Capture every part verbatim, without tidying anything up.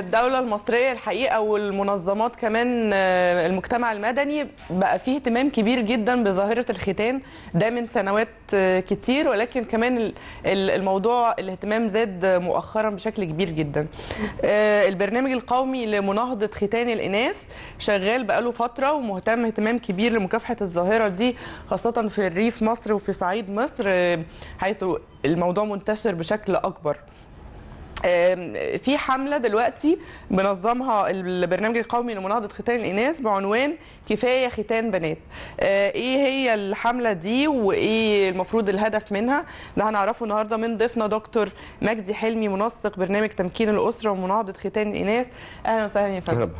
الدولة المصرية الحقيقة والمنظمات كمان المجتمع المدني بقى فيه اهتمام كبير جدا بظاهرة الختان ده من سنوات كتير، ولكن كمان الموضوع الاهتمام زاد مؤخرا بشكل كبير جدا. البرنامج القومي لمناهضة ختان الاناث شغال بقاله فترة ومهتم اهتمام كبير لمكافحة الظاهرة دي، خاصة في الريف مصر وفي صعيد مصر حيث الموضوع منتشر بشكل أكبر. في حملة دلوقتي بنظمها البرنامج القومي لمناهضة ختان الاناث بعنوان كفاية ختان بنات. ايه هي الحملة دي وايه المفروض الهدف منها؟ ده هنعرفه النهارده من ضيفنا دكتور مجدي حلمي، منسق برنامج تمكين الاسرة ومناهضة ختان الاناث. اهلا وسهلا يا فندم.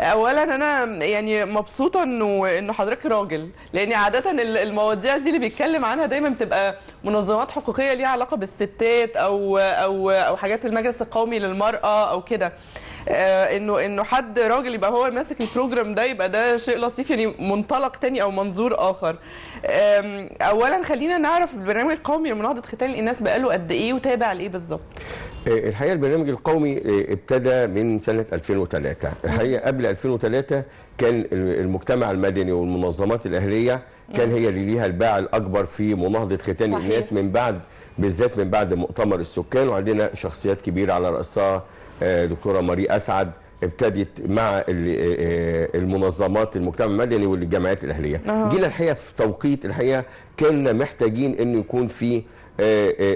اولا انا يعني مبسوطه انه انه حضرتك راجل، لان عاده المواضيع دي اللي بيتكلم عنها دايما بتبقى منظمات حقوقيه ليها علاقه بالستات او او او حاجات المجلس القومي للمرأة أو كده. آه إنه إنه حد راجل يبقى هو ماسك البروجرام ده، يبقى ده شيء لطيف، يعني منطلق تاني أو منظور آخر. آه أولاً خلينا نعرف البرنامج القومي لمناهضة ختان الاناث بقاله قد إيه وتابع لإيه بالظبط؟ الحقيقة البرنامج القومي ابتدى من سنة ألفين وثلاثة، الحقيقة قبل ألفين وثلاثة كان المجتمع المدني والمنظمات الأهلية كان هي اللي ليها الباع الأكبر في مناهضة ختان الناس، من بعد بالذات من بعد مؤتمر السكان، وعندنا شخصيات كبيرة على رأسها دكتورة ماري اسعد ابتدت مع المنظمات المجتمع المدني والجمعيات الأهلية. جينا الحقيقة في توقيت الحقيقة كنا محتاجين إنه يكون في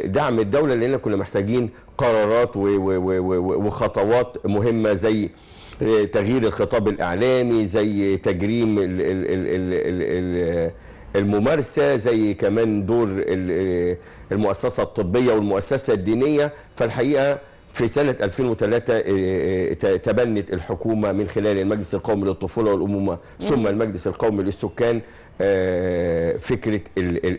دعم الدولة، لأن كنا محتاجين قرارات وخطوات مهمة زي تغيير الخطاب الإعلامي، زي تجريم ال ال ال ال الممارسة، زي كمان دور المؤسسة الطبية والمؤسسة الدينية. فالحقيقة في سنة ألفين وثلاثة تبنت الحكومة من خلال المجلس القومي للطفولة والأمومة ثم المجلس القومي للسكان فكرة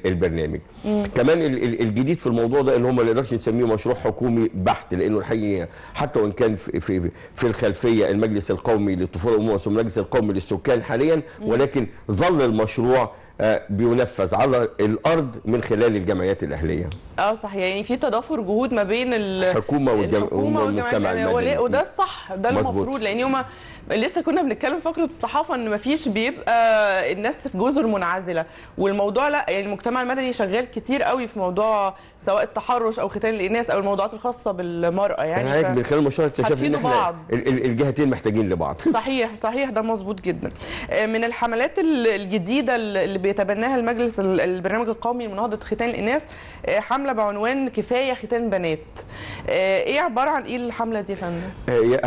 البرنامج. مم. كمان الجديد في الموضوع ده ان هم ما نقدرش نسميه مشروع حكومي بحت، لانه الحقيقه حتى وان كان في في, في الخلفيه المجلس القومي للطفوله والامومه ثم المجلس القومي للسكان حاليا، ولكن ظل المشروع بينفذ على الارض من خلال الجمعيات الاهليه. اه صحيح، يعني في تضافر جهود ما بين الحكومه والمجتمع المدني، وده الصح، ده المفروض، لان يوم لسه كنا بنتكلم فقره الصحافه ان ما فيش بيبقى الناس في جزر منعزله، والموضوع لا، يعني المجتمع المدني شغال كتير قوي في موضوع سواء التحرش او ختان الاناث او الموضوعات الخاصه بالمراه، يعني من خلال المشروع اكتشفنا ان احنا الجهتين محتاجين لبعض. صحيح صحيح، ده مظبوط جدا. من الحملات الجديده اللي بيتبناها المجلس البرنامج القومي لمناهضه ختان الاناث حمله بعنوان كفايه ختان بنات. ايه عباره عن ايه الحمله دي يا فندم؟ هي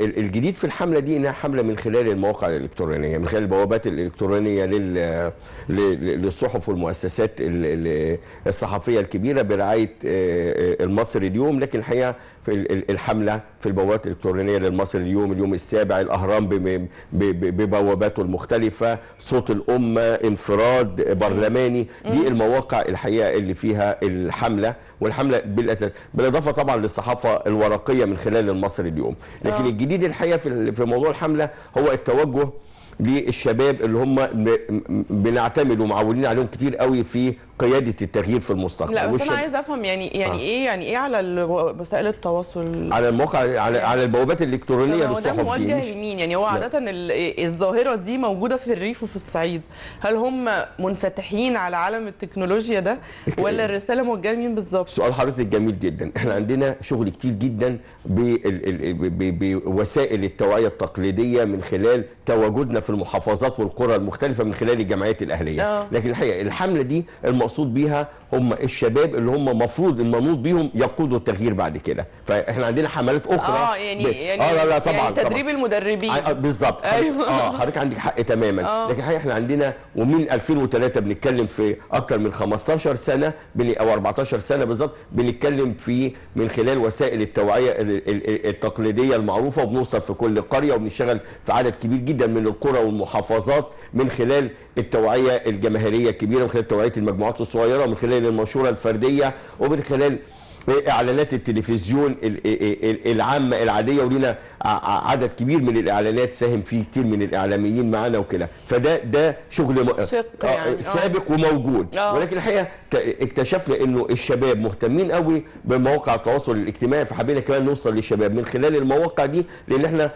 الجديد في الحمله دي انها حمله من خلال المواقع الالكترونيه، من خلال البوابات الالكترونيه لل للصحف والمؤسسات الصحفيه الكبيره برعايه المصري اليوم، لكن الحقيقه في الحمله في البوابات الالكترونيه للمصري اليوم، اليوم السابع، الاهرام ببواباته المختلفه، صوت الامه، انفراد، برلماني، دي المواقع الحقيقه اللي فيها الحمله، والحمله بالاساس بالاضافه طبعا للصحافه الورقيه من خلال المصري اليوم. لكن الجديد الحقيقه في موضوع الحمله هو التوجه للشباب اللي هم بنعتمد ومعولين عليهم كتير قوي في قياده التغيير في المستقبل. لا بس انا عايز افهم يعني يعني آه. ايه يعني ايه على وسائل التواصل، على المواقع، على على البوابات الالكترونيه بالصحف دي؟ هو ده موجه لمين يعني؟ هو عاده الظاهره دي موجوده في الريف وفي الصعيد، هل هم منفتحين على عالم التكنولوجيا ده ولا الرساله موجهه لمين بالظبط؟ سؤال حضرتك جميل جدا. احنا عندنا شغل كتير جدا بوسائل التوعيه التقليديه من خلال تواجدنا في المحافظات والقرى المختلفه من خلال الجمعيات الاهليه. آه. لكن الحقيقه الحمله دي المقصود بيها هم الشباب اللي هم المفروض المنوط بيهم يقودوا التغيير بعد كده. فاحنا عندنا حملات اخرى اه يعني ب... يعني اه لا لا طبعا يعني تدريب طبعًا. المدربين بالظبط. ايوه اه حضرتك عندك حق تماما. آه. لكن الحقيقه احنا عندنا ومن ألفين وثلاثة بنتكلم في اكثر من خمستاشر سنه بن... او أربعتاشر سنه بالظبط بنتكلم في من خلال وسائل التوعيه التقليديه المعروفه، وبنوصل في كل قريه وبنشتغل في عدد كبير جدا من القرى والمحافظات من خلال التوعيه الجماهيريه الكبيره، من خلال توعيه المجموعات الصغيره، ومن خلال المنشوره الفرديه، ومن خلال اعلانات التلفزيون العامه العاديه، ولينا عدد كبير من الاعلانات ساهم فيه كتير من الاعلاميين معانا وكده، فده ده شغل يعني سابق وموجود. أوه. ولكن الحقيقه اكتشفنا انه الشباب مهتمين قوي بمواقع التواصل الاجتماعي، فحبينا كمان نوصل للشباب من خلال المواقع دي، لان احنا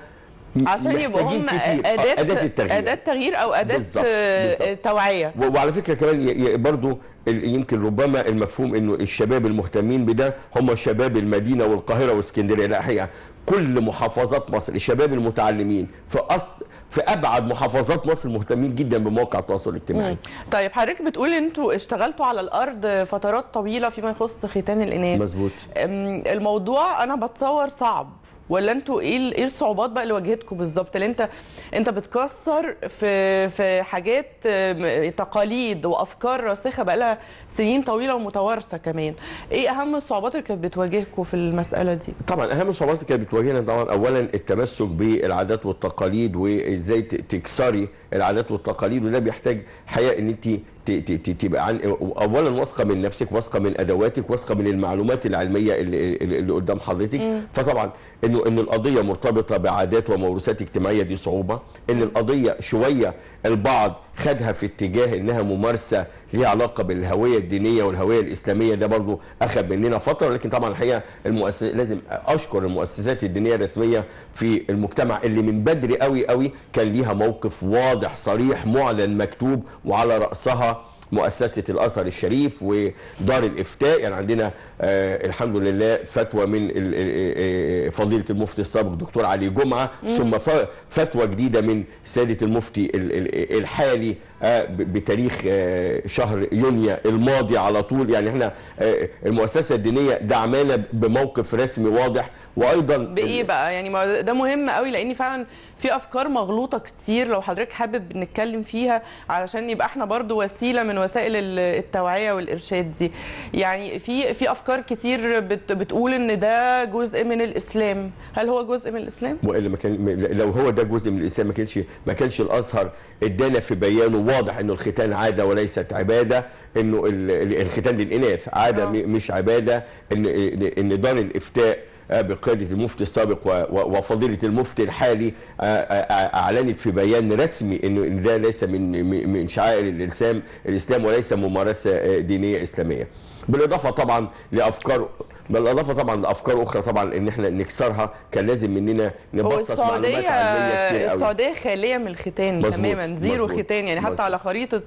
عشان يبقوا هم أداة, أداة التغيير أداة تغيير أو أداة بالزبط. بالزبط. توعية. وعلى فكرة كمان برضو يمكن ربما المفهوم أنه الشباب المهتمين بده هم شباب المدينة والقاهرة واسكندرية، لا الحقيقة كل محافظات مصر الشباب المتعلمين في أصل في ابعد محافظات مصر مهتمين جدا بمواقع التواصل الاجتماعي. مم. طيب حضرتك بتقول انتوا اشتغلتوا على الارض فترات طويله فيما يخص ختان الاناث. مظبوط. الموضوع انا بتصور صعب، ولا انتوا ايه ايه الصعوبات بقى اللي واجهتكم بالظبط؟ اللي انت انت بتكسر في في حاجات تقاليد وافكار راسخه بقى لها سنين طويله ومتوارثه كمان. ايه اهم الصعوبات اللي كانت بتواجهكم في المساله دي؟ طبعا اهم الصعوبات اللي كانت بتواجهنا طبعا اولا التمسك بالعادات والتقاليد، و ازاي تكسري العادات والتقاليد، وده بيحتاج حقيقه ان انت تبقى اولا واثقه من نفسك، واثقه من ادواتك، واثقه من المعلومات العلميه اللي, اللي قدام حضرتك. مم. فطبعا انه ان القضيه مرتبطه بعادات وموروثات اجتماعيه، دي صعوبه. ان القضيه شويه البعض خدها في اتجاه انها ممارسه ليها علاقه بالهويه الدينيه والهويه الاسلاميه، ده برضو اخذ مننا فتره. لكن طبعا الحقيقه المؤسس... لازم اشكر المؤسسات الدينيه الرسميه في المجتمع اللي من بدري قوي قوي كان ليها موقف واضح صريح معلن مكتوب، وعلى راسها مؤسسة الأزهر الشريف ودار الإفتاء. يعني عندنا آه الحمد لله فتوى من فضيلة المفتي السابق دكتور علي جمعة، مم. ثم فتوى جديدة من سيدة المفتي الحالي آه بتاريخ آه شهر يونيو الماضي على طول. يعني احنا آه المؤسسة الدينية دعمانا بموقف رسمي واضح، وأيضا بإيه بقى يعني ده مهم قوي، لأن فعلا في أفكار مغلوطة كتير لو حضرتك حابب نتكلم فيها، علشان يبقى احنا برضو وسيلة من وسائل التوعية والإرشاد دي. يعني في في أفكار كتير بت بتقول إن ده جزء من الإسلام، هل هو جزء من الإسلام؟ وإلا ما كان، لو هو ده جزء من الإسلام ما كانش ما كانش الأزهر إدانا في بيانه واضح إنه الختان عادة وليست عبادة، إنه الختان للإناث عادة مش عبادة، إن إن دار الإفتاء بقيادة المفتي السابق وفضيلة المفتي الحالي أعلنت في بيان رسمي إن ده ليس من من شعائر الإسلام الإسلام وليس ممارسة دينية إسلامية. بالإضافة طبعا لأفكار بالإضافة طبعا لأفكار أخرى طبعا إن احنا نكسرها كان لازم مننا نبسط معلومات علمية كتير قوي. السعودية خالية من الختان تماما، زيرو ختان يعني، حتى مزبوط. على خريطة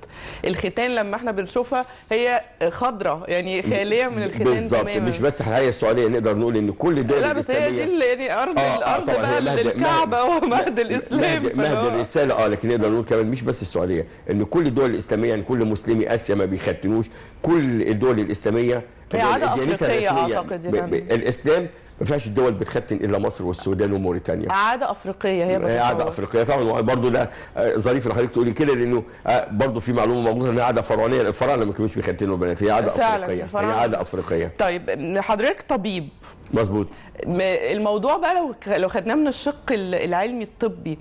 الختان لما احنا بنشوفها هي خضراء، يعني خالية من الختان تماما. مش بس الحقيقة السعودية، نقدر نقول إن كل الدول الإسلامية، لا بس هي دي يعني أرض آه الأرض آه مهد الكعبة ومهد الإسلام، مهد الرسالة. اه لكن نقدر نقول كمان مش بس السعودية، إن كل الدول الإسلامية يعني كل مسلمي آسيا ما بيختنوش، كل الدول الإسلامية هي عادة أفريقية أعتقد. الإسلام ما فيهاش الدول بتختن إلا مصر والسودان وموريتانيا. عادة أفريقية هي بقى. عادة أفريقية طبعا، برضه ده ظريف إن حضرتك تقولي كده، لأنه برضه في معلومة موجودة إنها عادة فرعونية، الفراعنة ما كانوش بيختنوا البنات، هي عادة أفريقية. هي عادة أفريقية. طيب حضرتك طبيب. مظبوط. الموضوع بقى لو لو خدناه من الشق العلمي الطبي،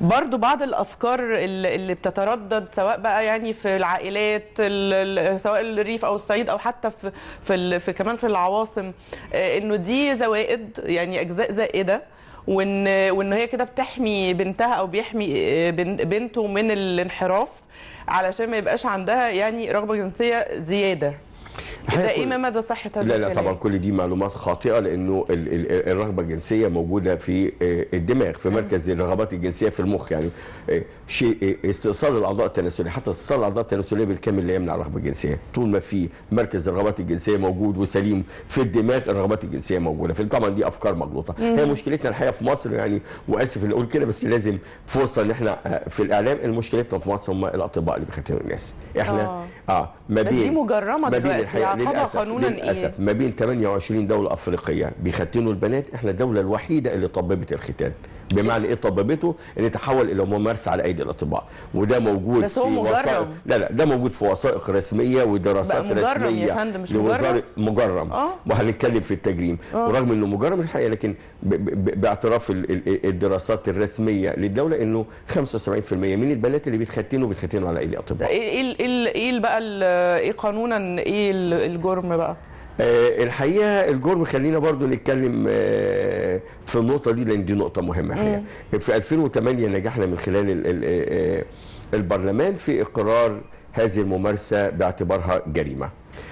برضو بعض الافكار اللي بتتردد سواء بقى يعني في العائلات سواء الريف او الصعيد او حتى في في, في كمان في العواصم، انه دي زوائد يعني اجزاء زائده، وان وان هي كده بتحمي بنتها او بيحمي بنته من الانحراف علشان ما يبقاش عندها يعني رغبه جنسيه زياده. ده ايه مدى صحه هذا الكلام؟ لا لا طبعا كل دي معلومات خاطئه، لانه الرغبه الجنسيه موجوده في الدماغ، في مركز الرغبات الجنسيه في المخ. يعني شيء استئصال الاعضاء التناسليه، حتى استئصال الاعضاء التناسليه بالكامل لا يمنع الرغبه الجنسيه، طول ما في مركز الرغبات الجنسيه موجود وسليم في الدماغ الرغبات الجنسيه موجوده. فطبعا دي افكار مغلوطه، هي مشكلتنا الحقيقه في مصر يعني، واسف ان اقول كده بس لازم فرصه ان احنا في الاعلام، المشكلتنا في مصر هم الاطباء اللي بيختنوا الناس. احنا اه, آه ما بين دي مجرمه دلوقتي للأسف, للأسف إيه؟ ما بين ثمانية وعشرين دولة أفريقية بيختنوا البنات، احنا الدولة الوحيدة اللي طببت الختان. بمعنى ايه طببته؟ ان تحول الى ممارسه على ايدي الاطباء، وده موجود في وثائق، لا لا ده موجود في وثائق رسميه ودراسات مجرم رسميه يا فندم، مش مجرم مجرم آه؟ وهنتكلم في التجريم آه. ورغم انه مجرم الحقيقه، لكن ب ب باعتراف الدراسات الرسميه للدوله انه خمسة وسبعين بالمئة من البنات اللي بيتختنوا بيتختنوا على ايدي الاطباء. ايه ايه ايه بقى ايه قانونا ايه الجرم بقى؟ الحقيقه الجرم، خلينا برضو نتكلم في النقطه دي لان دي نقطه مهمه الحقيقه. في ألفين وثمانية نجحنا من خلال البرلمان في اقرار هذه الممارسه باعتبارها جريمه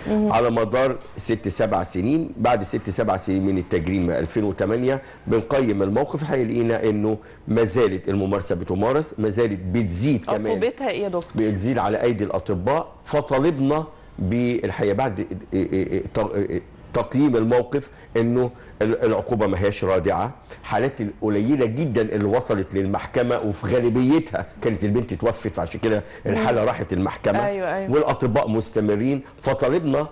على مدار ست سبع سنين. بعد ست سبع سنين من التجريم ألفين وثمانية بنقيم الموقف، هيلاقينا انه ما زالت الممارسه بتمارس، ما زالت بتزيد، كمان عقوبتها ايه يا دكتور؟ بتزيد على ايدي الاطباء. فطالبنا بالحقيقه بعد تقييم الموقف انه العقوبه ما هياش رادعه. حالات القليله جدا اللي وصلت للمحكمه وفي غالبيتها كانت البنت توفت، فعشان كده الحاله راحت المحكمه. أيوة أيوة. والاطباء مستمرين. فطالبنا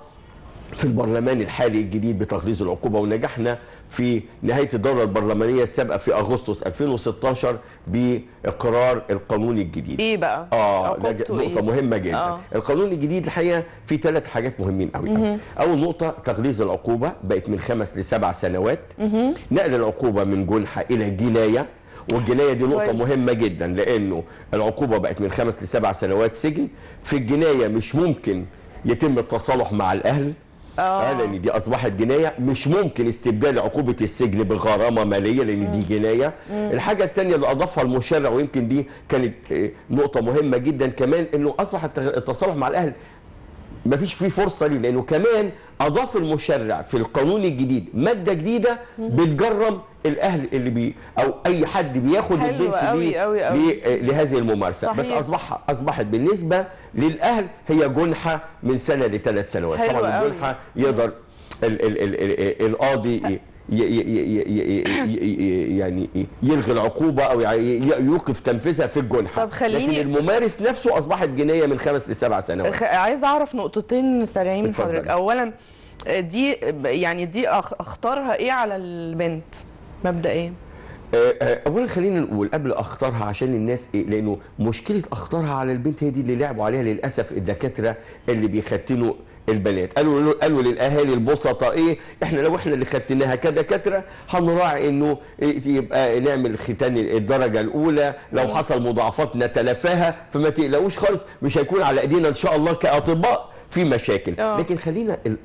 في البرلمان الحالي الجديد بتقليص العقوبه، ونجحنا في نهايه الدوره البرلمانيه السابقه في اغسطس ألفين وستة عشر باقرار القانون الجديد. ايه بقى؟ اه نقطه إيه؟ مهمه جدا. آه. القانون الجديد الحقيقه فيه ثلاث حاجات مهمين قوي. قوي. اول نقطه تقليص العقوبه، بقت من خمس لسبع سنوات. مه. نقل العقوبه من جنحه الى جنايه، والجنايه دي نقطه مهمه جدا لانه العقوبه بقت من خمس لسبع سنوات سجن. في الجنايه مش ممكن يتم التصالح مع الاهل. اه لان دي اصبحت جنايه، مش ممكن استبدال عقوبه السجن بغرامه ماليه لان دي جنايه. الحاجه الثانيه اللي اضافها المشرع ويمكن دي كانت نقطه مهمه جدا كمان، انه اصبح التصالح مع الاهل مفيش فيه فرصه ليه، لانه كمان اضاف المشرع في القانون الجديد ماده جديده بتجرم الاهل اللي بي او اي حد بياخد البنت دي لهذه الممارسه. صحيح. بس اصبح اصبحت بالنسبه للاهل هي جنحه من سنه لثلاث سنوات. طبعا الجنحه يقدر القاضي يعني يلغي العقوبه او يوقف تنفيذها في الجنحه. طب خليني، لكن الممارس نفسه اصبحت جنايه من خمس لسبع سنوات. خ... عايز اعرف نقطتين سريعين من حضرتك. اولا دي يعني دي اختارها ايه على البنت مبدئيا؟ اولا خلينا نقول قبل اختارها عشان الناس ايه، لانه مشكله اختارها على البنت هي دي اللي لعبوا عليها للاسف الدكاتره اللي بيختنوا البنات. قالوا قالوا للاهالي البسطاء ايه، احنا لو احنا اللي ختناها كدكاتره هنراعي انه يبقى نعمل ختان الدرجه الاولى، لو حصل مضاعفات نتلافاها، فما تقلقوش خالص مش هيكون على ايدينا ان شاء الله كاطباء في مشاكل. أوه. لكن خلينا ال...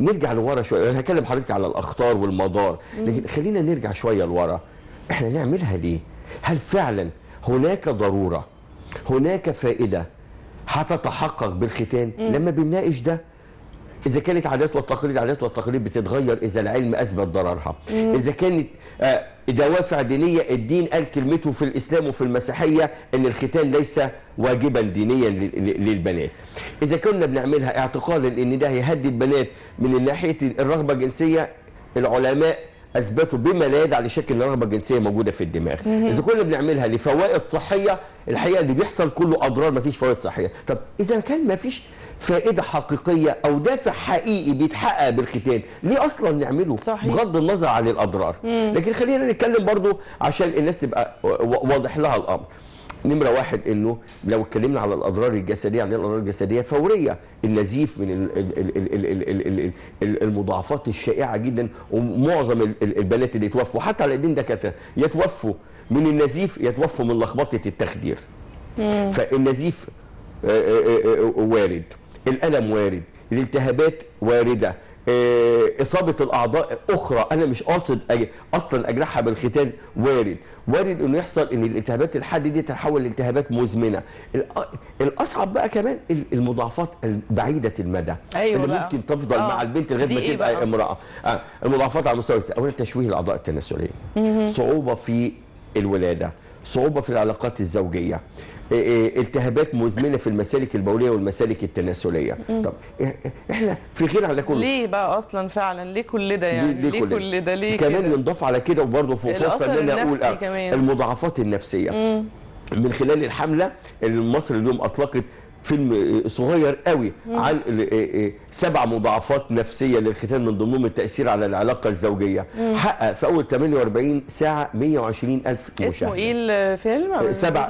نرجع لورا شويه، انا هكلم حضرتك على الاخطار والمدار، لكن خلينا نرجع شويه لورا. احنا نعملها ليه؟ هل فعلا هناك ضروره؟ هناك فائده هتتحقق بالختان؟ مم. لما بنناقش ده اذا كانت عادات والتقاليد، عادات والتقاليد بتتغير اذا العلم اثبت ضررها. مم. اذا كانت آه دوافع دينيه، الدين قال كلمته في الاسلام وفي المسيحيه ان الختان ليس واجبا دينيا للبنات. اذا كنا بنعملها اعتقادا ان ده هيهدي البنات من ناحيه الرغبه الجنسيه، العلماء اثبتوا بما لا يدعي لشك ان الرغبه الجنسيه موجوده في الدماغ. مم. اذا كنا بنعملها لفوائد صحيه، الحقيقه اللي بيحصل كله اضرار مفيش فوائد صحيه. طب اذا كان مفيش فائده حقيقيه او دافع حقيقي بيتحقق بالختان، ليه اصلا نعمله؟ صحيح. بغض النظر عن الاضرار. مم. لكن خلينا نتكلم برضو عشان الناس تبقى واضح لها الامر. نمره واحد انه لو اتكلمنا على الاضرار الجسديه، على الاضرار الجسديه فوريه، النزيف من المضاعفات الشائعه جدا، ومعظم البنات اللي توفوا حتى على ايدين دكاتره يتوفوا من النزيف، يتوفوا من لخبطه التخدير. مم. فالنزيف وارد، الألم وارد، الالتهابات واردة، إصابة الأعضاء أخرى أنا مش قاصد أج... أصلا أجرحها بالختان وارد، وارد إنه يحصل إن الالتهابات الحاد دي تتحول لالتهابات مزمنة. الأصعب بقى كمان المضاعفات البعيدة المدى. أيوة اللي بقى ممكن تفضل آه. مع البنت لغاية ما تبقى إيه امرأة. آه. المضاعفات على مستوى أولا تشويه الأعضاء التناسلية، صعوبة في الولادة، صعوبة في العلاقات الزوجية، التهابات مزمنه في المسالك البوليه والمسالك التناسليه. طب احنا في غير على كل ليه بقى اصلا فعلا ليه كل ده يعني ليه, ليه كل ده ليه كمان بنضاف على كده. وبرضه في فرصه ان انا اقول آه المضاعفات النفسيه. مم. من خلال الحمله المصري اليوم اطلقت فيلم صغير قوي عن سبع مضاعفات نفسيه للختان من ضمنهم التاثير على العلاقه الزوجيه. مم. حقق في اول ثمانية وأربعين ساعه مئة وعشرين ألف مشاهد. اسمه ايه الفيلم؟ سبع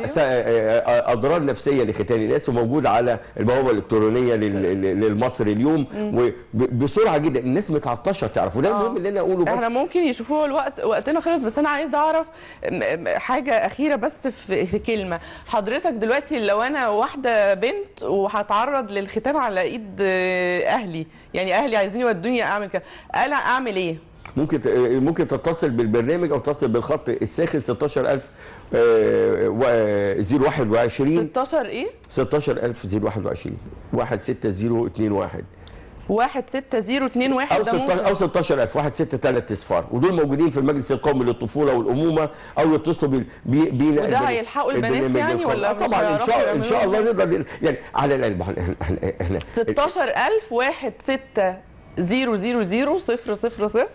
اضرار نفسيه لختان الاناث، وموجود على البوابه الالكترونيه للمصري اليوم. مم. وبسرعه جدا الناس متعطشه تعرف، وده المهم اللي انا اقوله. بس احنا ممكن يشوفوه الوقت، وقتنا خلص، بس انا عايز اعرف حاجه اخيره بس في كلمه حضرتك دلوقتي. لو انا واحده بنت بنت وهتعرض للختان على ايد اهلي، يعني اهلي عايزين يودوني اعمل كده، انا اعمل ايه؟ ممكن ممكن تتصل بالبرنامج او تتصل بالخط الساخن ستاشر ألف صفر واحد وعشرين ستاشر ايه؟ ستاشر ألف صفر واحد وعشرين واحد ستة صفر اتنين واحد واحد ستة صفر اتنين واحد او ستاشر ألف واحد ستة تلاتة صفر، ودول موجودين في المجلس القومي للطفولة والأمومة، او يتصلوا بينا. وده هيلحقوا البنات يعني ولا؟ طبعا ان شاء الله ان شاء الله نقدر يعني على الان احنا احنا ستاشر ألف واحد ستة صفر صفر صفر صفر صفر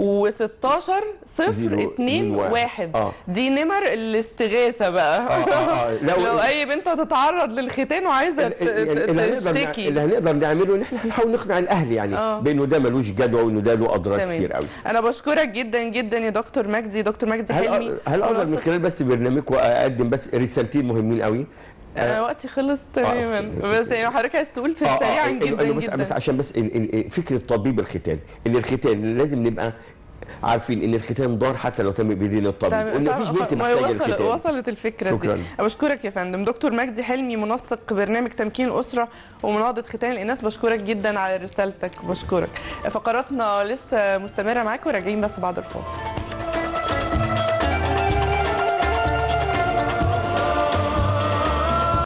و16 صفر اتنين واحد. آه. دي نمر الاستغاثه بقى. آه آه آه. لو, لو اي بنت هتتعرض للختان وعايزه تشتكي، اللي هنقدر نعمله ان احنا هنحاول نقنع الاهل يعني آه. بانه ده ملوش جدوى وانه ده له اضرار كتير قوي. انا بشكرك جدا جدا يا دكتور مجدي، دكتور مجدي حلمي. هل اقدر من خلال بس برنامجكم اقدم بس رسالتين مهمين قوي؟ انا وقتي خلص تماما. آه. بس يعني حضرتك عايز تقول في السريع آه. جدا جدا بس, بس عشان بس فكره تطبيب الختان، ان الختان لازم نبقى عارفين ان الختان ضار حتى لو تم بايدينا الطبيب، وان مفيش بنت محتاجه الختان. وصلت الفكره دي. بشكرك يا فندم دكتور مجدي حلمي، منسق برنامج تمكين الاسره ومناهضه ختان الاناث، بشكرك جدا على رسالتك. بشكرك. فقراتنا لسه مستمره معاك وراجعين بس بعد الفاصل.